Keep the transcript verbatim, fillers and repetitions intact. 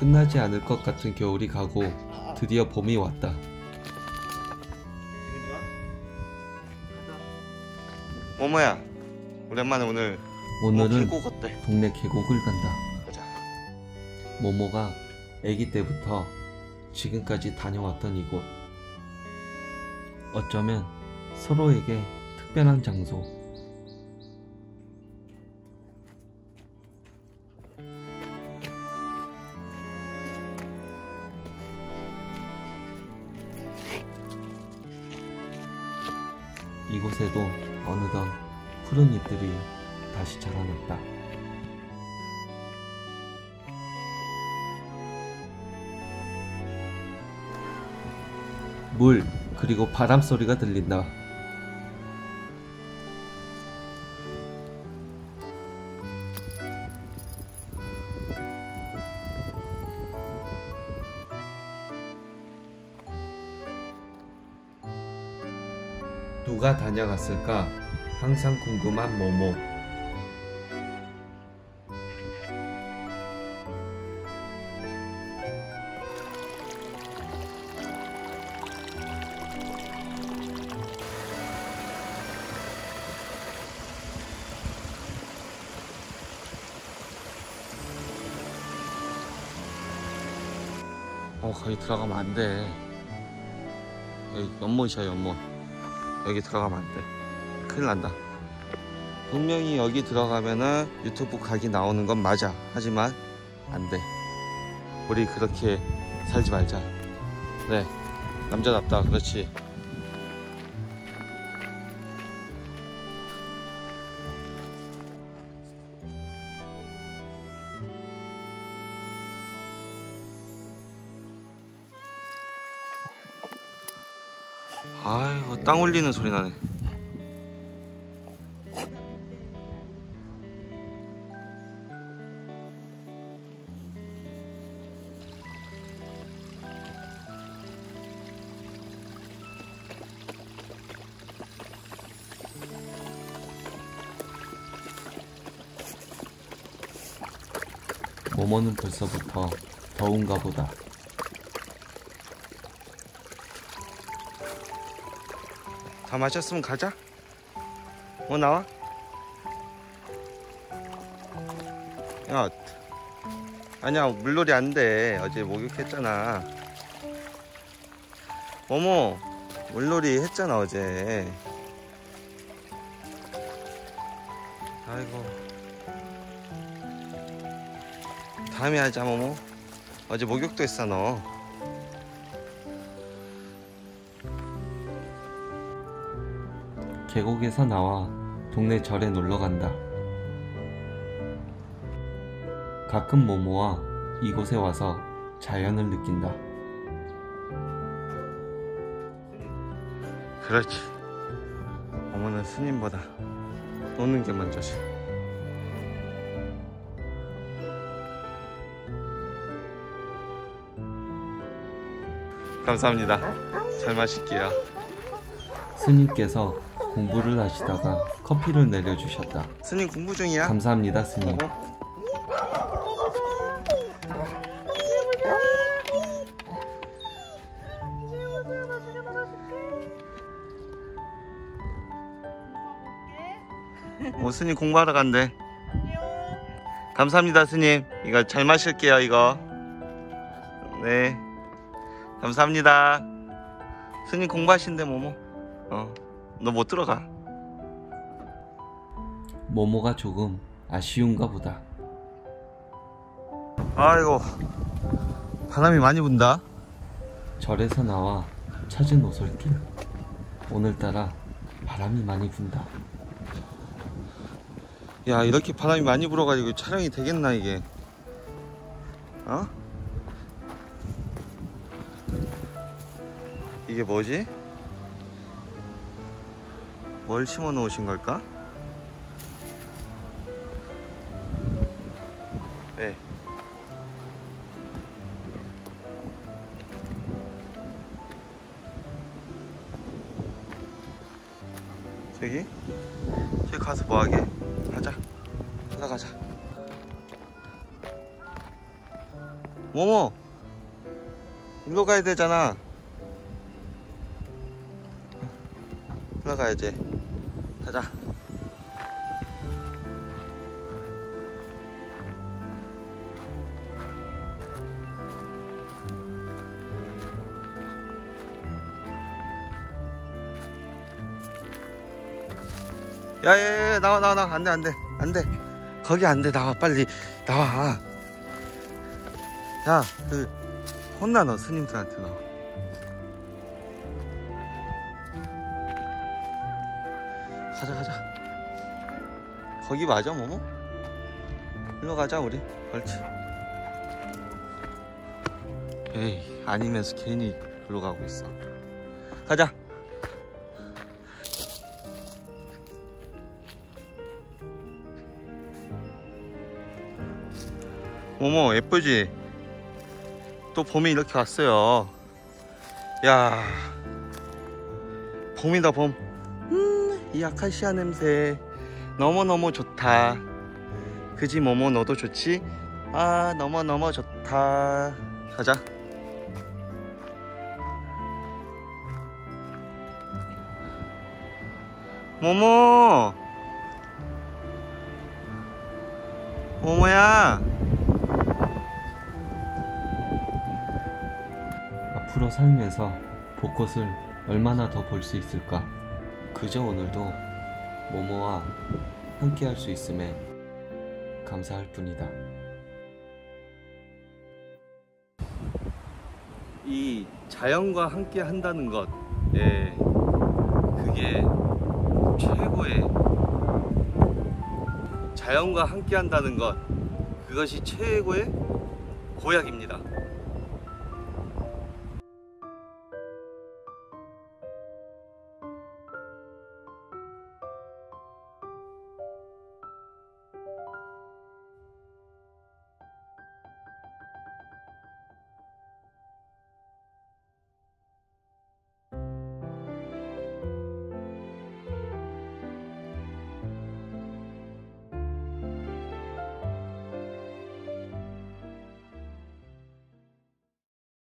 끝나지 않을 것 같은 겨울이 가고 드디어 봄이 왔다. 모모야, 오랜만에 오늘 오늘은 계곡 어때? 동네 계곡을 간다. 가자. 모모가 아기 때부터 지금까지 다녀왔던 이곳, 어쩌면 서로에게 특별한 장소. 이곳에도 어느덧 푸른 잎들이 다시 자라났다. 물 그리고 바람 소리가 들린다. 누가 다녀갔을까? 항상 궁금한 모모. 어, 거기 들어가면 안 돼. 여기 연못이야, 연못. 여기 들어가면 안 돼. 큰일 난다. 분명히 여기 들어가면은 유튜브 각이 나오는 건 맞아. 하지만 안 돼. 우리 그렇게 살지 말자. 그래, 남자답다. 그렇지. 아이고, 땅 울리는 소리 나네. 모모는 벌써부터 더운가 보다. 다 마셨으면 가자. 뭐 나와? 야, 아니야, 물놀이 안 돼. 어제 목욕했잖아. 모모, 물놀이 했잖아 어제. 아이고, 다음에 하자. 모모, 어제 목욕도 했어 너. 계곡에서 나와 동네 절에 놀러간다. 가끔 모모와 이곳에 와서 자연을 느낀다. 그렇지. 모모는 스님보다 노는 게 먼저지. 감사합니다. 잘 마실게요. 스님께서 공부를 하시다가 커피를 내려주셨다. 스님, 공부 중이야? 감사합니다, 스님. 어? 어, 스님 공부하러 간대. 감사합니다, 스님. 이거 잘 마실게요, 이거. 네, 감사합니다. 스님 공부하신대, 모모. 어, 너 못 들어가. 모모가 조금 아쉬운가 보다. 아이고, 바람이 많이 분다. 절에서 나와 찾은 오솔길. 오늘따라 바람이 많이 분다. 야, 이렇게 바람이 많이 불어가지고 촬영이 되겠나 이게? 어? 이게 뭐지? 뭘 심어 놓으신 걸까? 네. 저기? 저기 가서 뭐하게? 가자. 올라가자. 모모, 일로 가야 되잖아. 일로 가야지. 가자. 야야야, 나와 나와 나와. 안돼 안돼 안돼, 거기 안돼. 나와, 빨리 나와. 야, 그 혼나, 너 스님들한테 나와. 가자 가자. 거기 맞아, 모모? 일로 가자 우리. 그렇지. 에이, 아니면서 괜히 글로 가고 있어. 가자. 모모 예쁘지? 또 봄이 이렇게 왔어요. 야, 봄이다 봄. 음, 이 아카시아 냄새 너무너무 좋다. 그지 모모, 너도 좋지? 아, 너무너무 좋다. 가자. 모모, 모모야. 앞으로 살면서 벚꽃을 얼마나 더 볼 수 있을까? 그저 오늘도 모모와 함께 할 수 있음에 감사할 뿐이다. 이 자연과 함께 한다는 것, 예, 그게 최고의, 자연과 함께 한다는 것, 그것이 최고의 보약입니다.